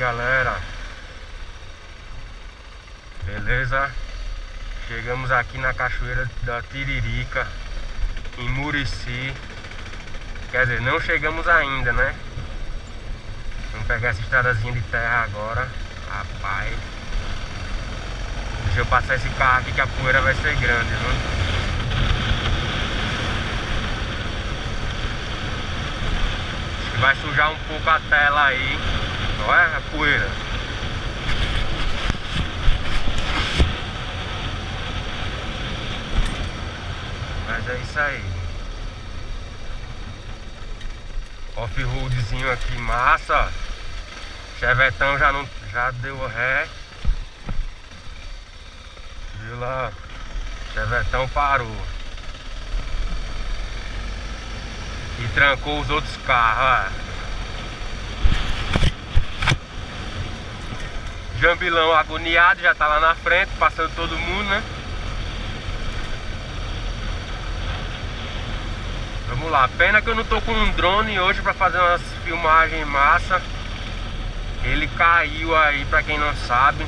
galera, beleza? Chegamos aqui na Cachoeira da Tiririca, em Murici. Quer dizer, não chegamos ainda, né? Vamos pegar essa estradazinha de terra agora. Rapaz, deixa eu passar esse carro aqui que a poeira vai ser grande, viu? Vai sujar um pouco a tela aí, não é? A poeira. Mas é isso aí. Off-roadzinho aqui, massa. Chevroletão já deu ré. Viu lá? Chevroletão parou e trancou os outros carros. Jambilão agoniado, já tá lá na frente, passando todo mundo, né? Vamos lá, pena que eu não tô com um drone hoje pra fazer umas filmagens massa. Ele caiu aí, pra quem não sabe.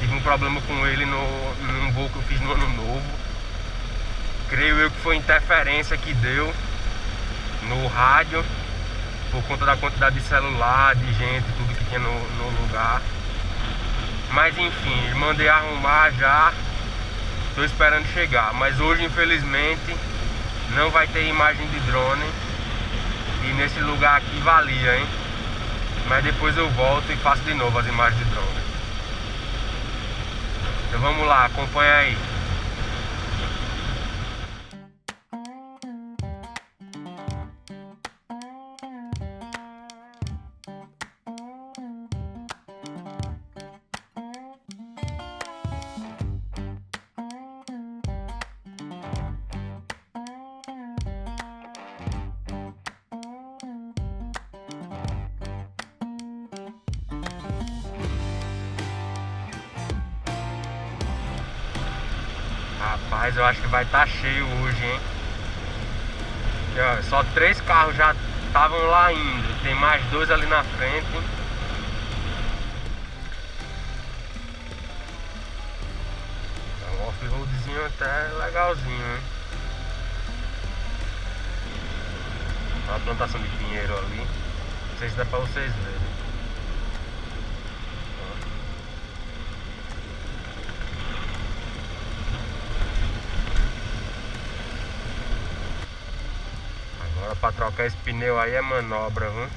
Tive um problema com ele num voo que eu fiz no ano novo. Creio eu que foi interferência que deu no rádio, por conta da quantidade de celular, de gente, tudo que tinha no lugar. Mas enfim, mandei arrumar já, tô esperando chegar. Mas hoje, infelizmente, não vai ter imagem de drone. E nesse lugar aqui valia, hein? Mas depois eu volto e faço de novo as imagens de drone. Então vamos lá, acompanha aí. Rapaz, eu acho que vai estar cheio hoje, hein? Aqui, ó, só 3 carros já estavam lá indo. Tem mais 2 ali na frente. Um off-roadzinho até legalzinho, hein? Uma plantação de pinheiro ali. Não sei se dá pra vocês verem. Pra trocar esse pneu aí é manobra, viu?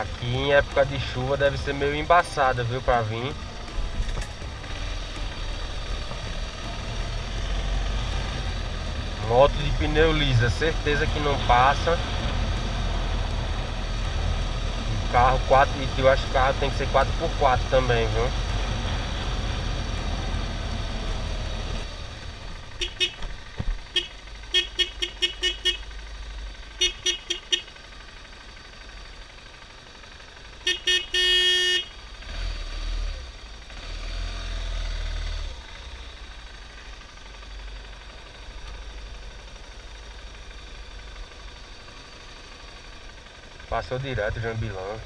Aqui em época de chuva deve ser meio embaçada, viu, pra vir. Moto de pneu lisa, certeza que não passa. E carro 4, eu acho que carro tem que ser 4x4 também, viu? Passou direto o Jambilão.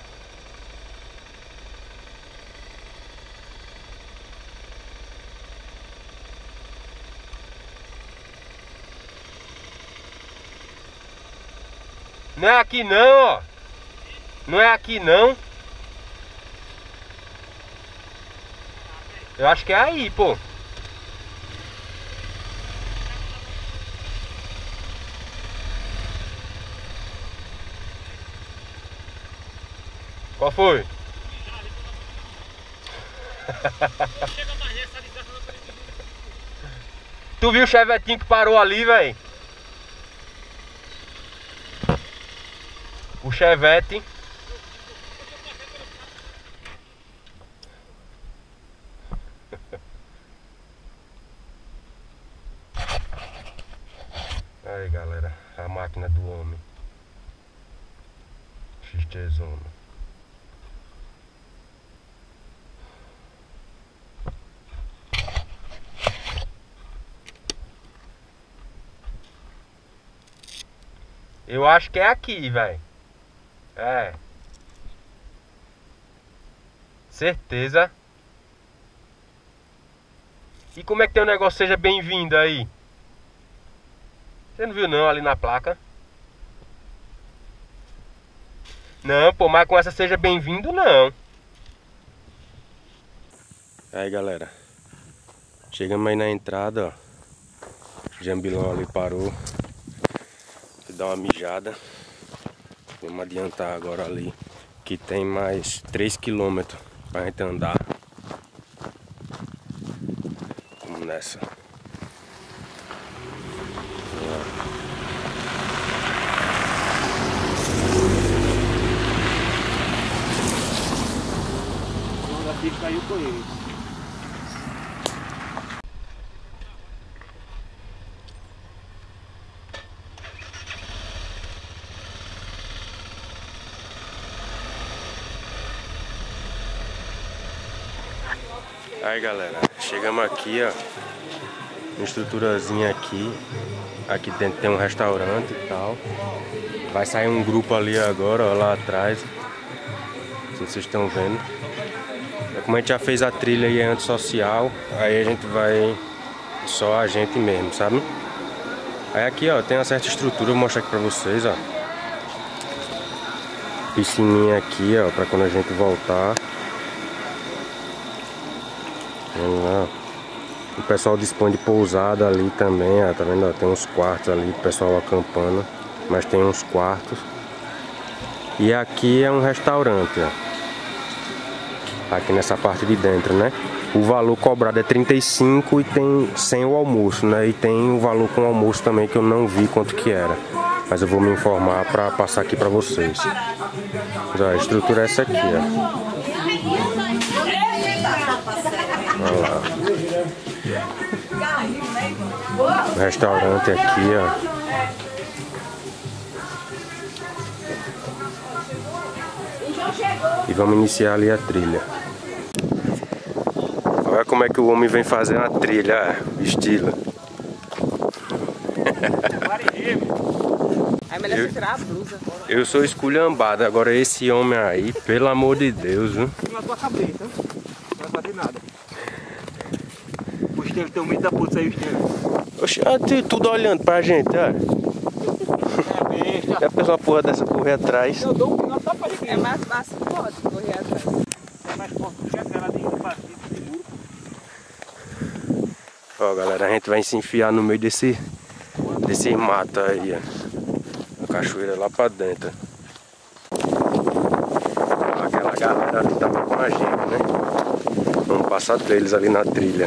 Não é aqui não, ó. Não é aqui não. Eu acho que é aí, pô. Qual foi? Tu viu o Chevroletinho que parou ali, velho? O Chevette. Aí, galera, a máquina do homem. Xtezona. Eu acho que é aqui, velho. É. Certeza. E como é que tem o negócio seja bem-vindo aí? Você não viu não ali na placa? Não, pô, mas com essa seja bem-vindo não. Aí galera, chegamos aí na entrada, ó. Jambilão ali parou. Vou dar uma mijada. Vamos adiantar agora ali, que tem mais 3 km pra gente andar. Nessa. Quando aqui caiu com ele. Aí galera, chegamos aqui, ó. Uma estruturazinha aqui. Aqui dentro tem um restaurante e tal. Vai sair um grupo ali agora, ó, lá atrás. Não sei se vocês estão vendo. É como a gente já fez a trilha aí antissocial, aí a gente vai só a gente mesmo, sabe? Aí aqui, ó, tem uma certa estrutura, vou mostrar aqui pra vocês, ó. Piscininha aqui, ó, pra quando a gente voltar. Vamos lá. O pessoal dispõe de pousada ali também, ó, tá vendo? Ó, tem uns quartos ali, o pessoal acampando, mas tem uns quartos. E aqui é um restaurante, ó. Aqui nessa parte de dentro, né? O valor cobrado é 35 e tem sem o almoço, né? E tem o valor com o almoço também que eu não vi quanto que era. Mas eu vou me informar pra passar aqui pra vocês. Mas, ó, a estrutura é essa aqui, ó. Olha lá. O restaurante aqui, ó. E vamos iniciar ali a trilha. Olha como é que o homem vem fazer uma trilha, estilo. É melhor você tirar a blusa. Eu sou esculhambado, agora esse homem aí, pelo amor de Deus, viu? Na tua cabeça, não vai fazer nada. Os teus estão muito da puta aí, os teus. Oxe, tudo olhando pra gente, ó. Já pensou uma porra dessa correr atrás? Eu dou um final só pra gente. É mais fácil, pode correr atrás. É mais forte do que aquela dentro do partido seguro. Ó, galera, a gente vai se enfiar no meio desse mato aí, ó. A cachoeira lá pra dentro. Ó, aquela galera que tava com a gente, né? Vamos passar deles ali na trilha.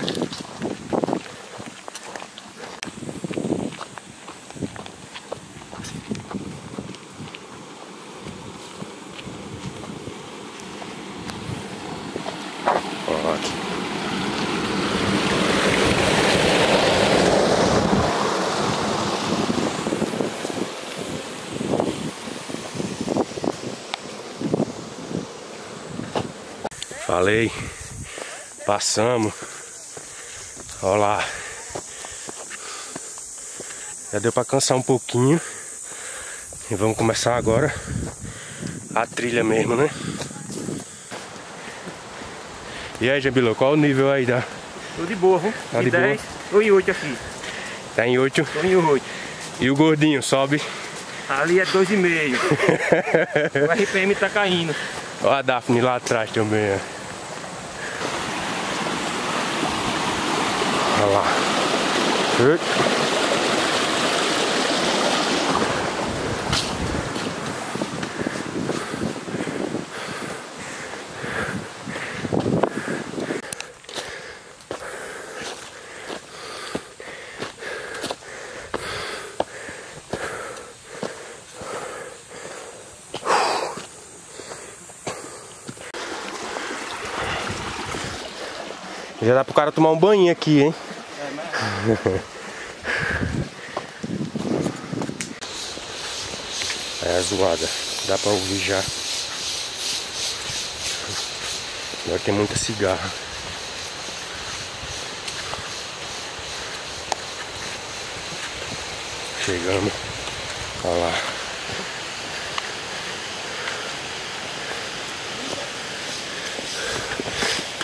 Falei, passamos. Olha lá. Já deu pra cansar um pouquinho. E vamos começar agora a trilha mesmo, né? E aí, Jambilão, qual o nível aí da? Tô de boa, viu? Tá de 10 ou em 8 aqui. Tá em 8? Tô em 8. E o gordinho, sobe? Ali é 2,5. O RPM tá caindo. Olha a Daphne lá atrás também, ó. Olha lá. Já dá pro cara tomar um banho aqui, hein? É a zoada, dá pra ouvir já. Agora tem muita cigarra. Chegamos, olha lá.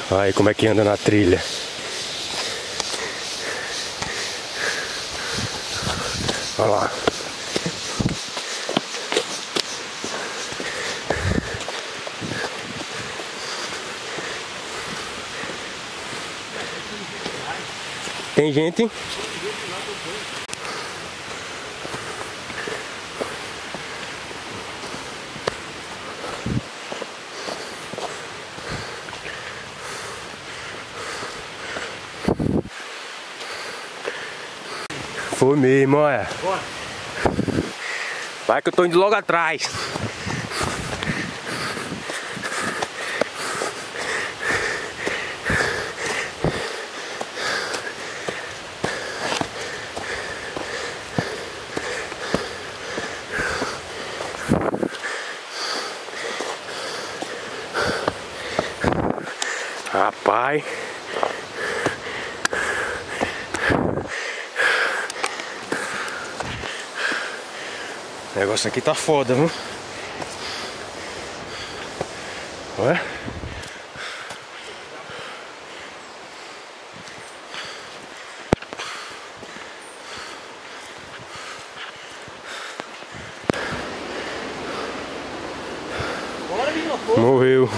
Aí como é que anda na trilha. Olha lá. Tem gente, hein? Foi mesmo, olha. Bora. Vai que eu tô indo logo atrás. Rapaz. O negócio aqui tá foda, viu? Ué? Bora, menino, morreu.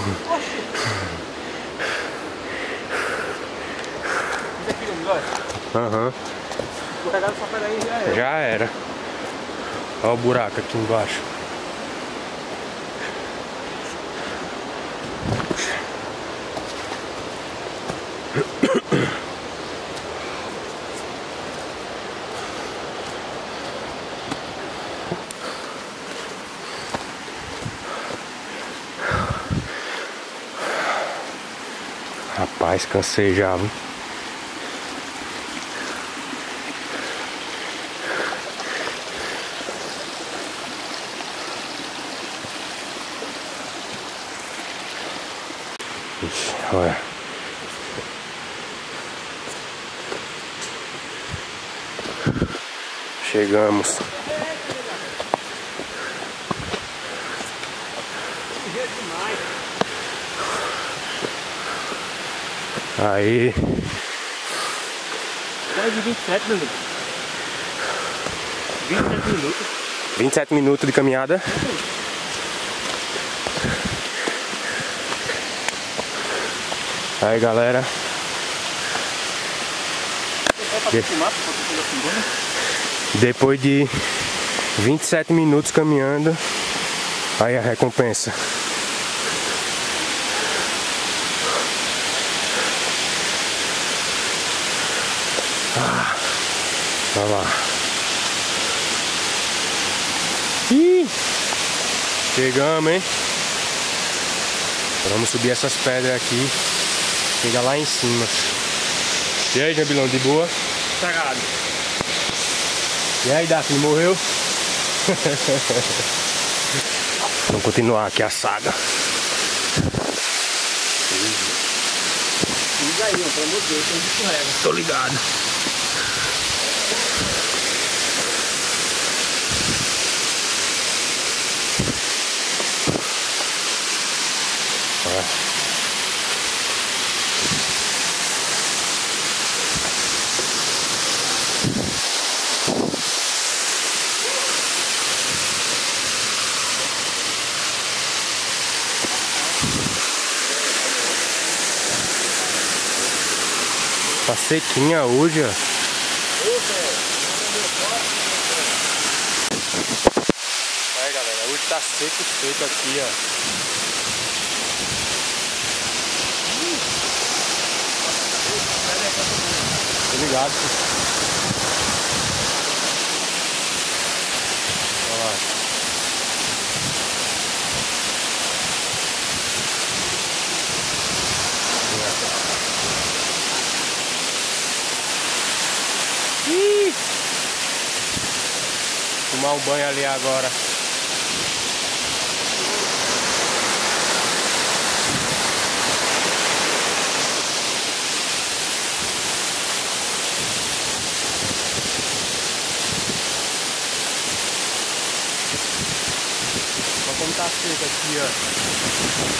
Aham. Já era. Olha o buraco aqui embaixo. Rapaz, cansei já, viu? Olha. Chegamos. Aí. 10h27, meu amigo. 27 minutos. 27 minutos de caminhada. Aí galera, depois de 27 minutos caminhando, aí a recompensa. Ah, olha lá. Ih, chegamos, hein? Vamos subir essas pedras aqui. Chega lá em cima. E aí, Jambilão, de boa? Cagado. E aí, Daphne, morreu? Vamos continuar aqui a saga. Liga aí, pelo amor de Deus, tem bicho leve. Tô ligado. Olha. Tá sequinha hoje, ó. Aí galera, hoje tá seco, seco aqui, ó. Tô ligado. Olha lá. Tomar um banho ali agora. Olha como tá seco aqui, ó.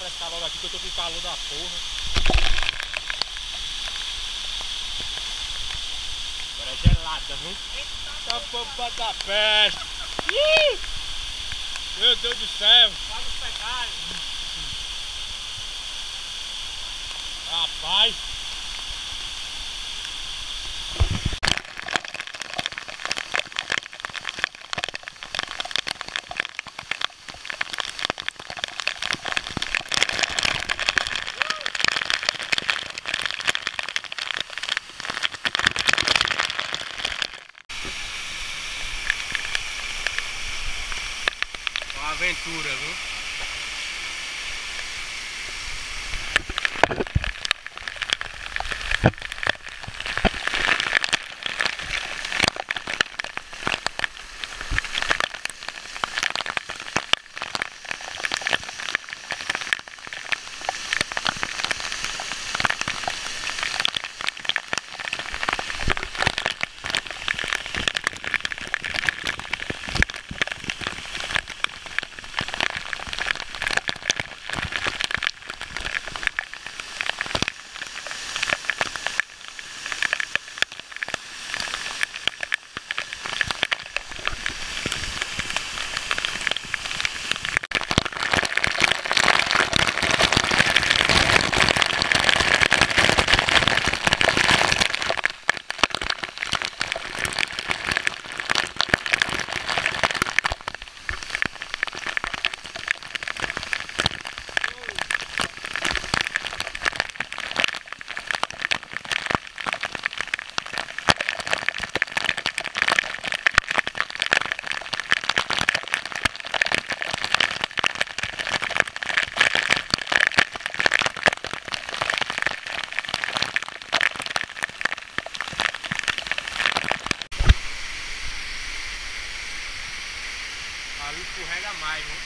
refrescar logo aqui, que eu tô com calor da porra. Agora é gelada, viu? Tá pompa da peste. Meu Deus do céu. Vai nos pegar. Rapaz. Aventura, viu? Escorrega mais, né? Estou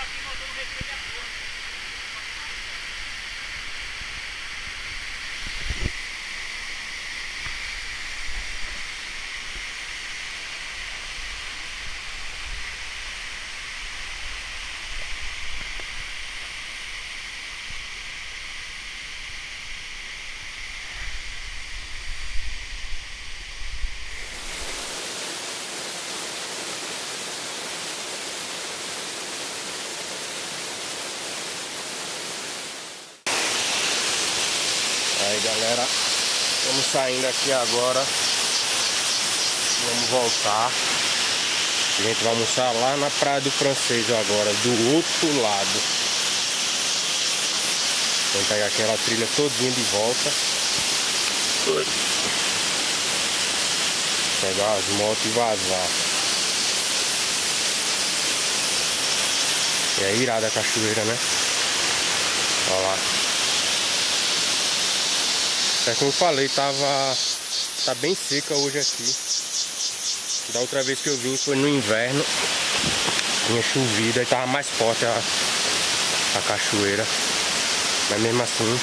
aqui montando o refrigerador. Aí galera, estamos saindo aqui agora, vamos voltar, a gente vai almoçar lá na Praia do Francês agora, do outro lado. Vamos pegar aquela trilha todinha de volta, pegar as motos e vazar. E é irada a cachoeira, né? Olha lá. É como eu falei, tá bem seca hoje aqui. Da outra vez que eu vim foi no inverno. Tinha chovido e tava mais forte a cachoeira. Mas mesmo assim,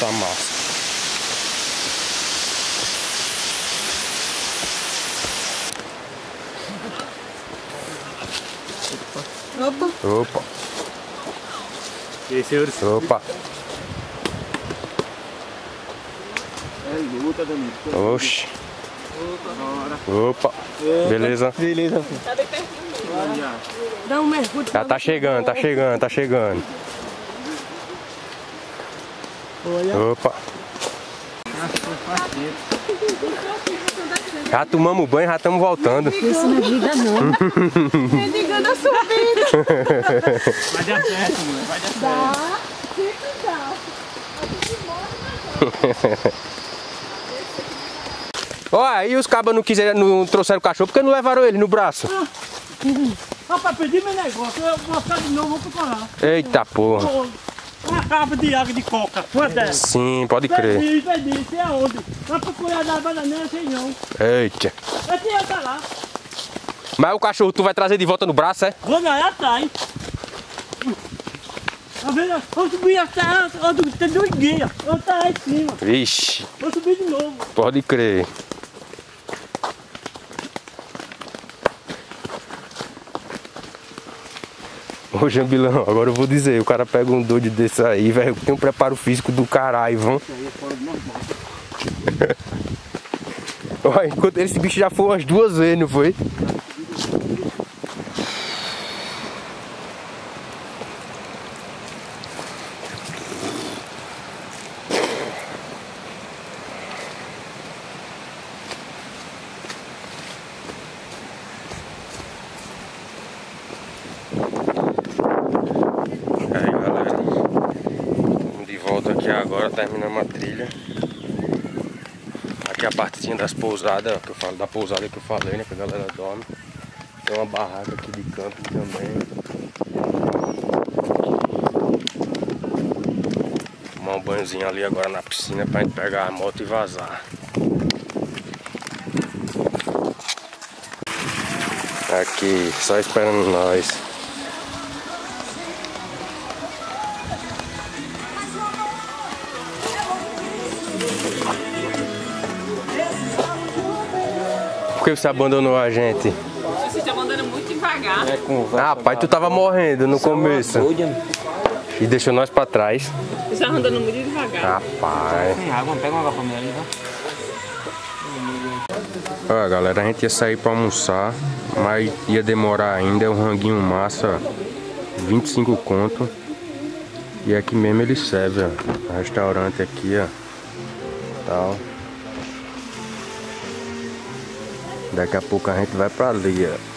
tá massa. Opa! Opa! E aí, senhores? Opa! Oxi. Opa. Beleza? Beleza. Já tá chegando, tá chegando, tá chegando. Opa. Já tomamos banho, já estamos voltando. Isso não é vida não. Mendigando a sua vida. Vai dar certo, mano. Vai dar certo. Dá, sempre dá. A gente morre, mas dá. Ó, aí os cabas não trouxeram o cachorro porque não levaram ele no braço. Rapaz, perdi meu negócio. Eu vou mostrar de novo, vou procurar. Eita porra. Uma capa de água de coca, uma dessa. Sim, pode crer. Perdi, sei aonde. Vai procurar da bananeira, sei não. Eita. Esse eu tá lá. Mas o cachorro tu vai trazer de volta no braço, é? Vou lá atrás. Tá vendo? Eu subi até, tem 2 dias. Eu tá lá em cima. Vixe. Vou subir de novo. Pode crer. Ô Jambilão, agora eu vou dizer, o cara pega um doido desse aí, velho, tem um preparo físico do caralho, vão. Olha, enquanto esse bicho já foi umas 2 vezes, não foi? Agora terminamos a trilha. Aqui a partezinha das pousadas, que eu falo, da pousada que eu falei, né? Que a galera dorme. Tem uma barraca aqui de camping também. Tomar um banhozinho ali agora na piscina pra gente pegar a moto e vazar. Aqui, só esperando nós. Por que você abandonou a gente? Você te abandona muito devagar. Ah, pai, tu tava morrendo no começo. E deixou nós pra trás. Você tá andando muito devagar. Rapaz. Tem água, pega uma água pra mim ali, tá? Ó, galera, a gente ia sair pra almoçar, mas ia demorar ainda. É um ranguinho massa, 25 conto. E aqui mesmo ele serve, ó. Restaurante aqui, ó. Tal. Daqui a pouco a gente vai pra ali, ó.